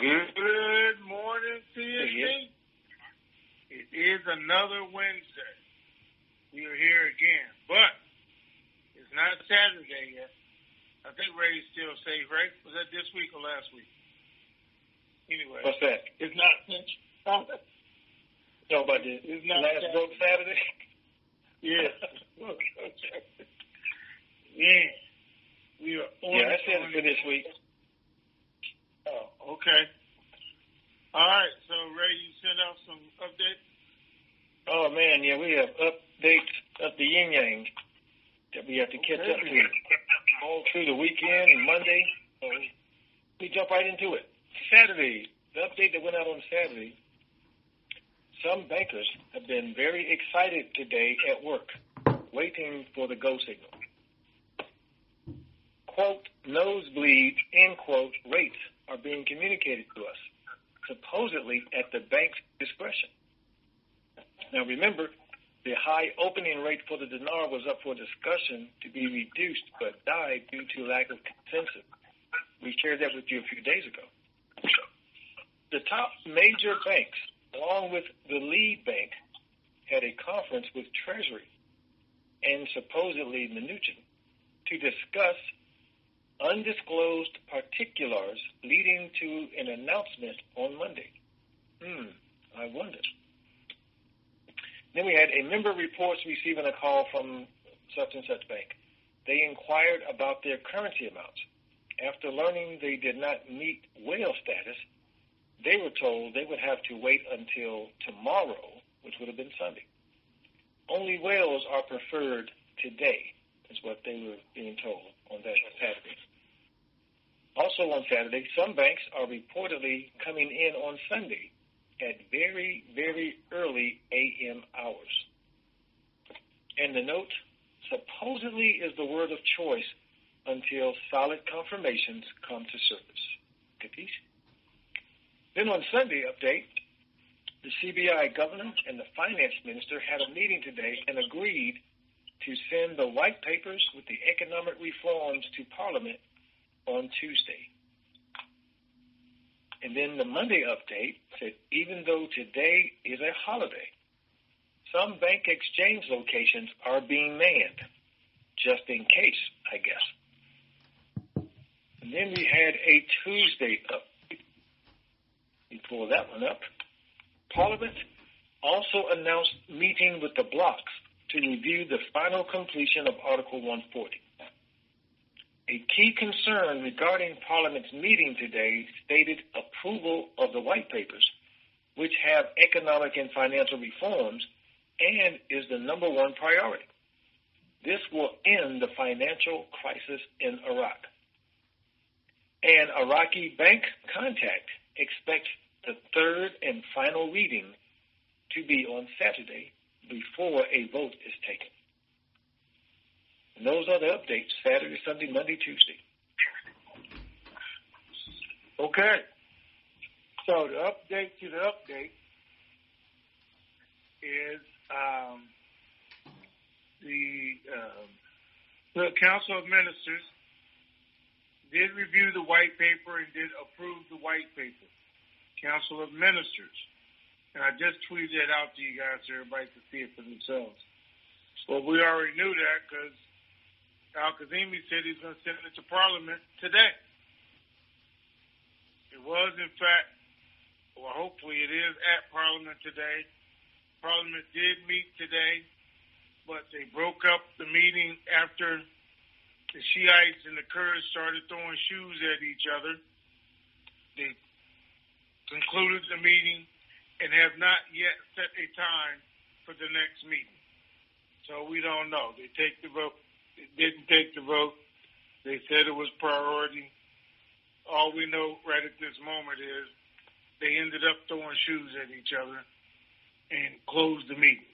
Good morning, TSG. It is another Wednesday. We are here again, but it's not Saturday yet. I think Ray's still safe, right? Was that this week or last week? Anyway. What's that? It's not Saturday. No, but it's not last broke Saturday. Yeah. Yeah. We are on that's it for this week. Oh, okay. All right. So, Ray, you sent out some updates? Oh, man, yeah. We have updates of the yin-yang that we have to catch up to all through the weekend and Monday. So we jump right into it. Saturday, the update that went out on Saturday, some bankers have been very excited today at work, waiting for the go signal. Quote, nosebleed, end quote, rates are being communicated to us, supposedly at the bank's discretion. Now remember, the high opening rate for the dinar was up for discussion to be reduced, but died due to lack of consensus. We shared that with you a few days ago. The top major banks, along with the lead bank, had a conference with Treasury and supposedly Mnuchin to discuss undisclosed particulars leading to an announcement on Monday. I wonder. Then we had a member reports receiving a call from such and such bank. They inquired about their currency amounts. After learning they did not meet whale status, they were told they would have to wait until tomorrow, which would have been Sunday. Only whales are preferred today, is what they were being told on that Saturday. Also on Saturday, some banks are reportedly coming in on Sunday at very, very early a.m. hours. And the note supposedly is the word of choice until solid confirmations come to surface. Capisce? Then on Sunday update, the CBI governor and the finance minister had a meeting today and agreed to send the white papers with the economic reforms to Parliament on Tuesday. And then the Monday update said even though today is a holiday, some bank exchange locations are being manned, just in case, I guess. And then we had a Tuesday update. We pull that one up. Parliament also announced meeting with the blocs to review the final completion of Article 140. A key concern regarding Parliament's meeting today stated approval of the white papers, which have economic and financial reforms and is the number one priority. This will end the financial crisis in Iraq. An Iraqi bank contact expects the third and final reading to be on Saturday before a vote is taken. And those are the updates, Saturday, Sunday, Monday, Tuesday. Okay. So the update to the update is the Council of Ministers did review the white paper and did approve the white paper. Council of Ministers. And I just tweeted that out to you guys so everybody can see it for themselves. Well, we already knew that because Al Kazimi said he's going to send it to Parliament today. It was, in fact, well, hopefully it is at Parliament today. Parliament did meet today, but they broke up the meeting after the Shiites and the Kurds started throwing shoes at each other. They concluded the meeting and have not yet set a time for the next meeting. So we don't know. They take the vote. It didn't take the vote. They said it was priority. All we know right at this moment is they ended up throwing shoes at each other and closed the meeting.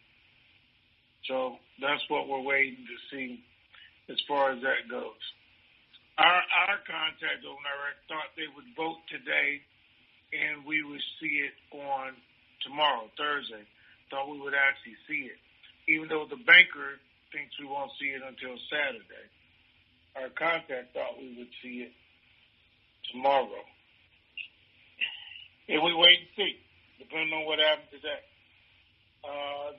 So that's what we're waiting to see as far as that goes. Our contact owner thought they would vote today and we would see it on tomorrow, Thursday. Thought we would actually see it, even though the banker thinks we won't see it until Saturday. Our contact thought we would see it tomorrow. And we wait and see, depending on what happens today.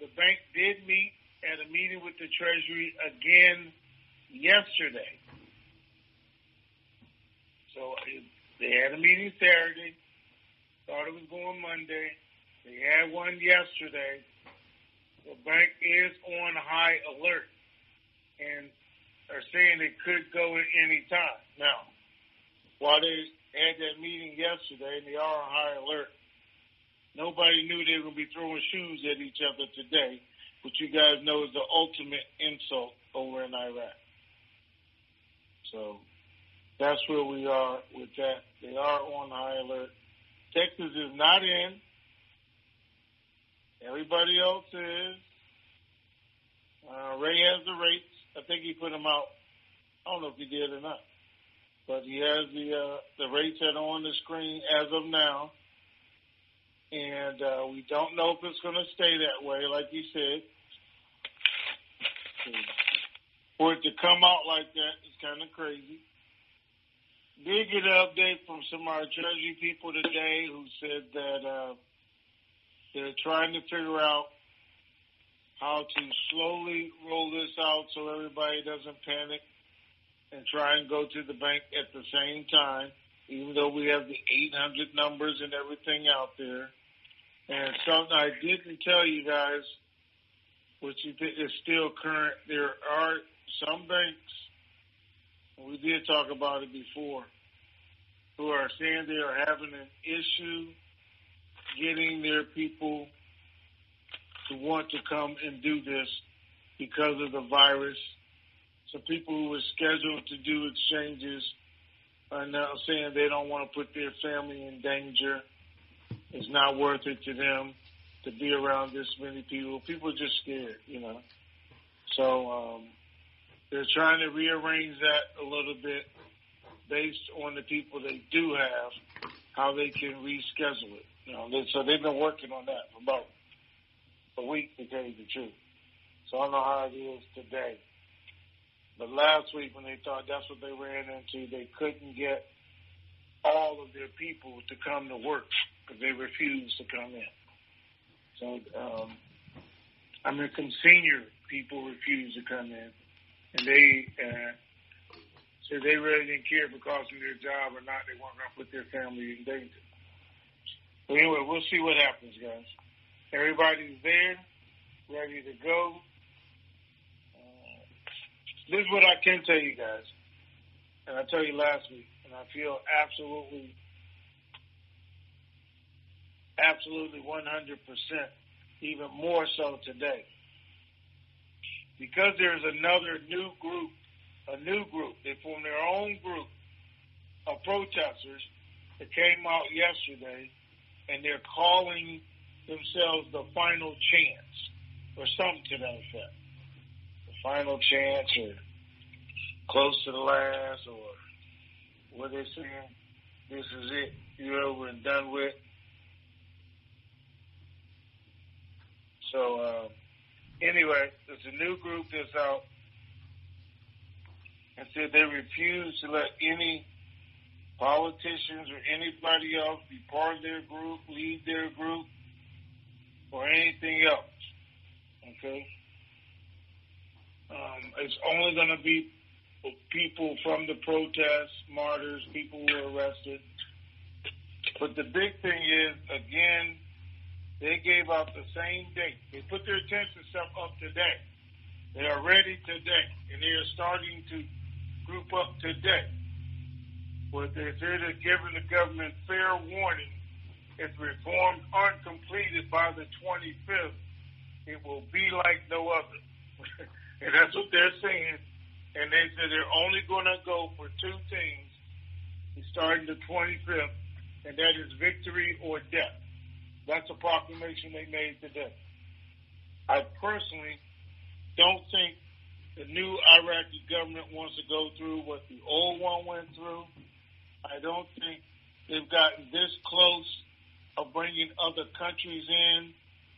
The bank did meet at a meeting with the Treasury again yesterday. So they had a meeting Saturday, thought it was going Monday. They had one yesterday. The bank is on high alert and are saying it could go at any time. Now, while they had that meeting yesterday and they are on high alert, nobody knew they were going to be throwing shoes at each other today, which you guys know is the ultimate insult over in Iraq. So that's where we are with that. They are on high alert. Texas is not in. Everybody else is. Ray has the rates. I think he put them out. I don't know if he did or not. But he has the rates that are on the screen as of now. And we don't know if it's going to stay that way, like you said. For it to come out like that is kind of crazy. Did get an update from some of our Treasury people today who said that they're trying to figure out how to slowly roll this out so everybody doesn't panic and try and go to the bank at the same time, even though we have the 800 numbers and everything out there. And something I didn't tell you guys, which is still current, there are some banks, and we did talk about it before, who are saying they are having an issue getting their people to want to come and do this because of the virus. Some people who were scheduled to do exchanges are now saying they don't want to put their family in danger. It's not worth it to them to be around this many people. People are just scared, you know. So they're trying to rearrange that a little bit based on the people they do have, how they can reschedule it. You know, so they've been working on that for about a week, to tell you the truth. So I don't know how it is today. But last week when they thought that's what they ran into, they couldn't get all of their people to come to work because they refused to come in. So, I mean, some senior people refused to come in. And they said they really didn't care if it cost them their job or not. They weren't going to put their family in danger. But anyway, we'll see what happens, guys. Everybody's there, ready to go. This is what I can tell you guys, and I tell you last week, and I feel absolutely 100%, even more so today. Because there's another new group, they formed their own group of protesters that came out yesterday, and they're calling themselves the Final Chance, or something to that effect. Final Chance, or Close to the Last, or what they're saying, this is it, you're over and done with. So, anyway, there's a new group that's out and said they refuse to let any politicians or anybody else be part of their group, lead their group, or anything else, okay? It's only going to be people from the protests, martyrs, people who were arrested. But the big thing is, again, they gave out the same date. They put their attention stuff up today. They are ready today, and they are starting to group up today. But they're giving the government fair warning. If reforms aren't completed by the 25th, it will be like no other. And that's what they're saying. And they said they're only going to go for two things starting the 25th, and that is victory or death. That's a proclamation they made today. I personally don't think the new Iraqi government wants to go through what the old one went through. I don't think they've gotten this close of bringing other countries in.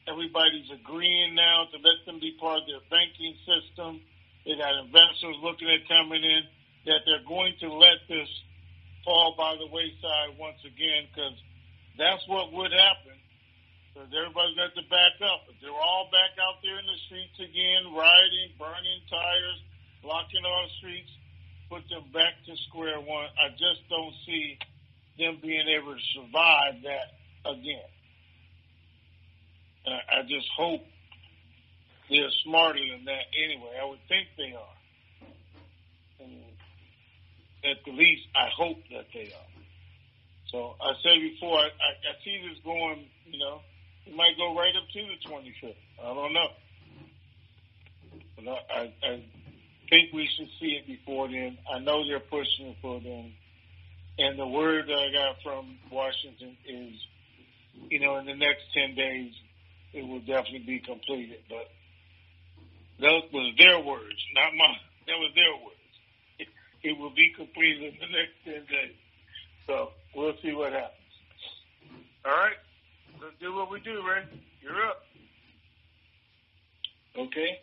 Everybody's agreeing now to let them be part of their banking system. They got investors looking at coming in, that they're going to let this fall by the wayside once again because That's what would happen, because everybody's got to back up. But they're all back out there in the streets again, rioting, burning tires, blocking our streets, put them back to square one. I just don't see them being able to survive that again. And I just hope they're smarter than that anyway. I would think they are. And at the least, I hope that they are. So I said before, I see this going, it might go right up to the 25th. I don't know. But I think we should see it before then. I know they're pushing it for them. And the word that I got from Washington is, in the next 10 days, it will definitely be completed. But that was their words, not mine. That was their words. It will be completed in the next 10 days. So we'll see what happens. All right. Let's do what we do, Ray. You're up. Okay.